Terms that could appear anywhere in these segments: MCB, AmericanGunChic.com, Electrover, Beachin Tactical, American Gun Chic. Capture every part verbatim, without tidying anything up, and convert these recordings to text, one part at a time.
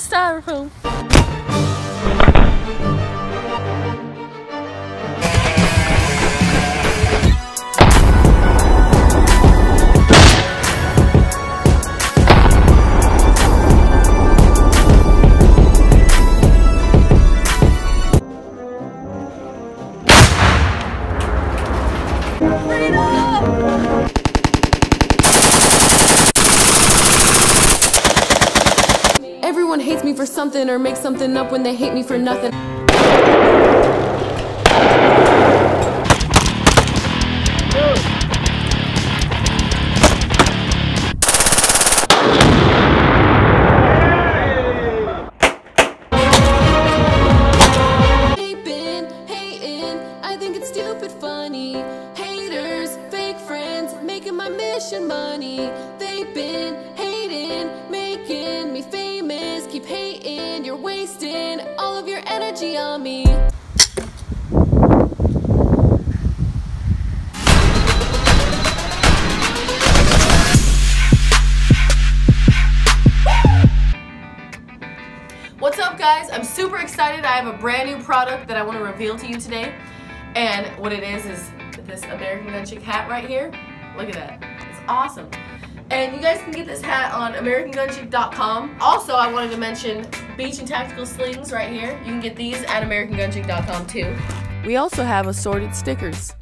the styrofoam. Everyone hates me for something or makes something up when they hate me for nothing. They've been hating, I think it's stupid funny. Haters, fake friends, making my mission money. They've been hating, making me famous. Keep hating, you're wasting all of your energy on me. What's up, guys? I'm super excited. I have a brand new product that I want to reveal to you today. And what it is is this American Gun Chic hat right here. Look at that. It's awesome. And you guys can get this hat on American Gun Chic dot com. Also, I wanted to mention Beachin Tactical slings right here. You can get these at American Gun Chic dot com too. We also have assorted stickers.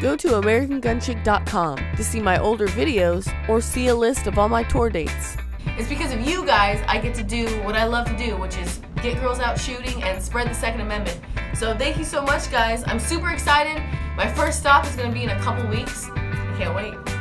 Go to American Gun Chic dot com to see my older videos or see a list of all my tour dates. It's because of you guys I get to do what I love to do, which is get girls out shooting and spread the Second Amendment. So thank you so much, guys. I'm super excited. My first stop is going to be in a couple weeks. I can't wait.